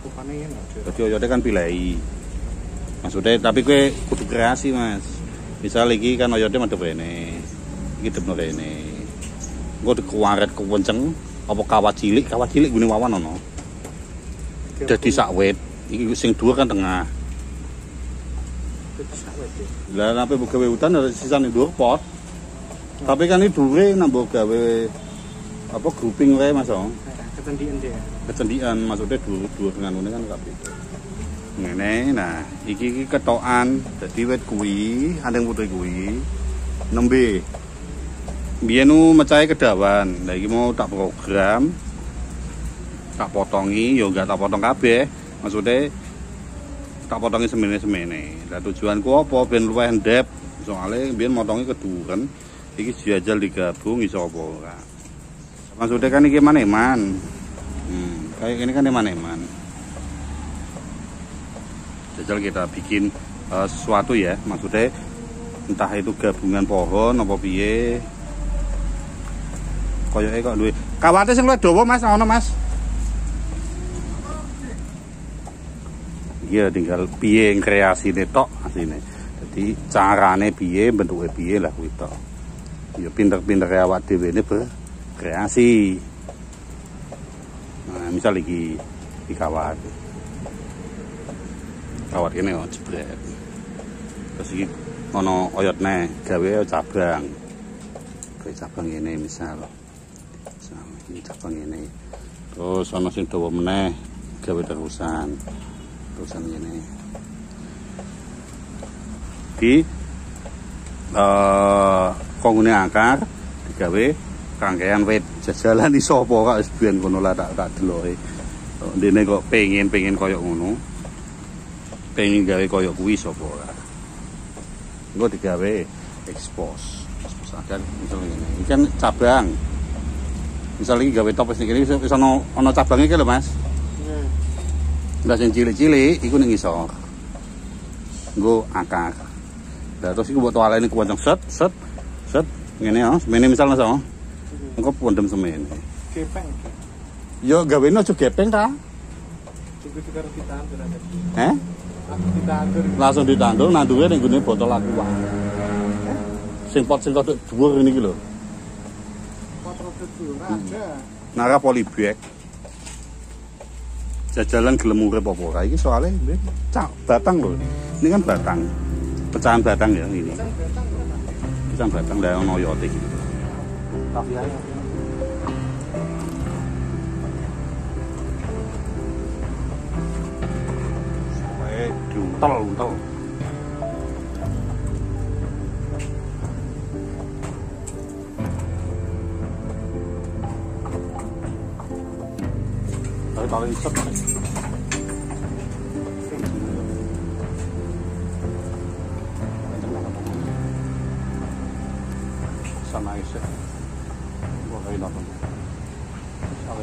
Kupane ya enggak. Dadi oyode kan pilai. Maksudnya tapi kowe kudu kreasi, Mas. Misal iki kan oyode madhep rene. Iki depno rene. Engko dikuaret kewenceng apa kawat cilik gune wawan ana. Dadi sak wit. Iki sing dhuwur kan tengah. Dadi sak wit. Lah nape gawe hutan ada sisane dhuwur pot. Tapi kan iki dhuwure nambah gawe apa grouping wae, Mas. Kecendian dia. Kecendian maksudnya dua dengan ini kan enggak beda. Ngene nah, iki ketokan dadi wit kuwi, anting putri kuwi nembe. Biyen nu mecahe kedawan. Lah iki mau tak program. Tak potongi ya enggak tak potong kabeh. Maksudnya tak potongi semene-semene. Lah tujuanku apa ben luwih endep. Soale biyen motongi keduren. Iki jajal digabung iso apa ora. Maksudnya kan ini eman-eman kayak ini kan eman-eman jajal kita bikin sesuatu ya, maksudnya entah itu gabungan pohon apa piye koyoknya kok duwe kawate sing luwih dawa Mas, ana Mas iya tinggal piye kreasine tok asline jadi carane piye bentuke piye lah kuwi tok ya pinter-pintere awak dhewe ne kreasi. Nah, misal lagi di kawat ini oh jebret. Terus ini ono oyotnya gawe cabang. Gawe cabang ini misal. Misal ini cabang ini. Terus ono sing dawa meneh gawe terusan. Terusan ini. Di konggone akar digawe rangkaian wit jajalan iso apa kok wis biyen ngono lah tak deloke. Dene kok pengen koyo ngono. Pengen gawe koyo kuwi sapa ora. Engko digawe expose. Expose akan misal ngene. Iki kan cabang. Misal iki gawe topes iki wis ana cabange iki lho Mas. Heeh. Lah sing cilik-cilik iku ning ngisor. Engko akar. Lah terus iki mbok toalene kuwanceng set set set ngene ya. Mene misal Mas. Engko pondem semene. Gepeng. Yo gawene aja gepeng ta. Cukup karo ditandur aja. Heh? Ditandur. Langsung ditandur nanduwe ning gone botol aqua. Heh. Sing pot sing kodok dhuwur niki lho. Pot rodok dhuwur aja. Nara polybag. Jajalan gelem urip apa ora iki soalé batang lho. Ini kan batang. Pecahan batang ya ini. Pecahan batang lha ono yote iki. Tapi ya. Sampai diuntel-untel. Tapi paling sepet. Sama aja. Wah, ini apa? Salah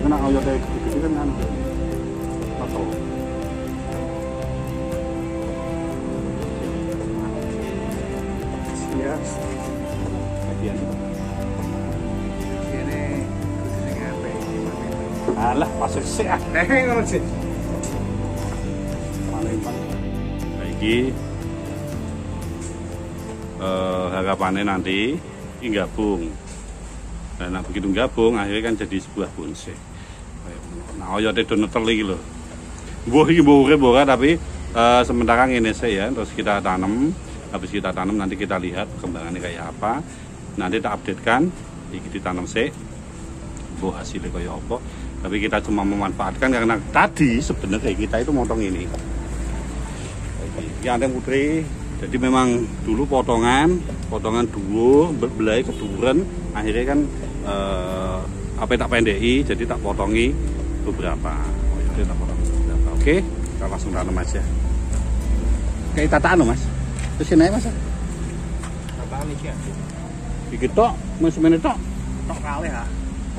Kena oyot kayak gitu kan nanti pasal ya bagian ini kudu ngapain alah pasir sih ah ngono sih lagi harapannya nanti gabung. Nah begitu gabung akhirnya kan jadi sebuah bonsai. Nah oyotnya do netel iki lho. Mbuh iki mbuh urip ora tapi sementara ngene sik ya terus kita tanam. Habis kita tanam nanti kita lihat perkembangannya kayak apa. Nanti tak update kan iki ditanam sik. Mbuh hasilnya kayak apa. Tapi kita cuma memanfaatkan karena tadi sebenarnya kita itu motong ini. Ini anting putri. Jadi memang dulu potongan dulu berbelai keduren, akhirnya kan apa tak pendeki, jadi tak potongi beberapa. Oke, kita langsung tanam aja. Kayak tataan loh mas. Terus sini aja mas. Tataan iki ya. Iki tok, mas meneh tok. Tok kalih ha.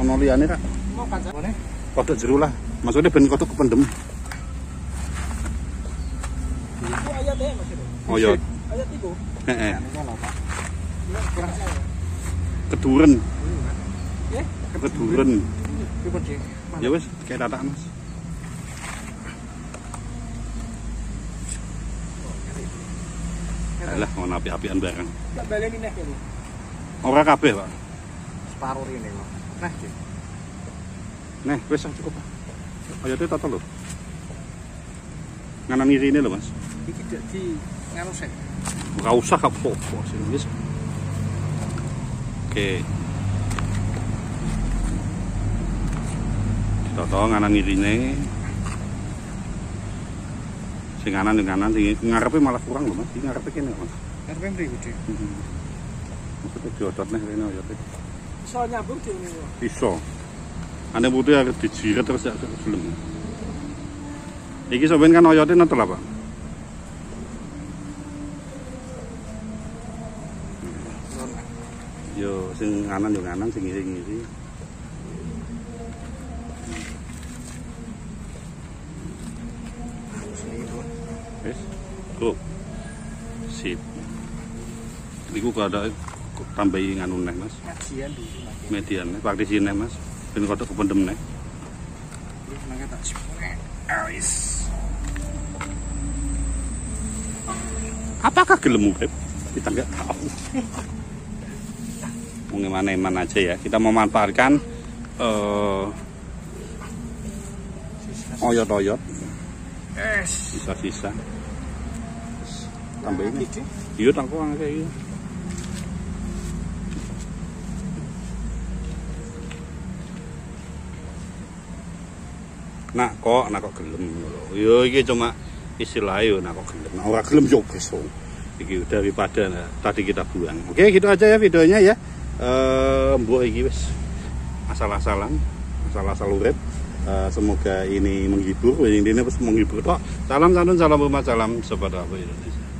Ono liyane ra. Mau kancane. Kodok jero lah. Maksudnya ben kodok kependem. Oh iya. Ayat iku. Heeh. Keduren. Nggih, keduren. Ya wis, kayak tatak mas. Alah, mau api-apian bareng. Tak baleni neh kene. Ora kabeh, Pak. Separo rene, Pak. Neh iki. Neh, wis cukup, Pak. Ayate tata lho. Nganan ngirine lho, Mas. Iki dadi nganu sek. Ora usah apa-apa sing wis. Oke. Tata nganan ngirine. Sing kanan sing ngarepe malah kurang lho Mas. Sing ngarepe kene Mas. Ngarepe mriki. Heeh. Maksudnya diodotne rene ya. Iso nyambung dene. Iso. Ane butuh harus dijiret terus ya gelem. Iki sampean kan oyote netel apa? Yo sing kanan yo kanan, sing ngiri-ngiri. Kok sip. Niku kada tambahi nganu neh Mas. Median dulu Mas. Median praktisi neh Mas. Ben kodok kependem neh. Wis nang tak sipure. Awis. Apakah gelem Beb? Kita enggak tahu. Mungkin mana-mana aja ya. Kita memanfaatkan oyot-oyot. Sisa-sisa. Tambahin ini, yuk tangkuang kayak gitu. Nak kok gelem loh. Yo ini cuma istilah yo nak kok gelem. Nah orang gelem jauh besok. Iki daripada tadi kita buang. Oke gitu aja ya videonya ya. Buat iki wes asal-asal urip. Semoga ini menghibur. Ini pun menghibur. Salam santun, salam hormat, salam sepada Indonesia.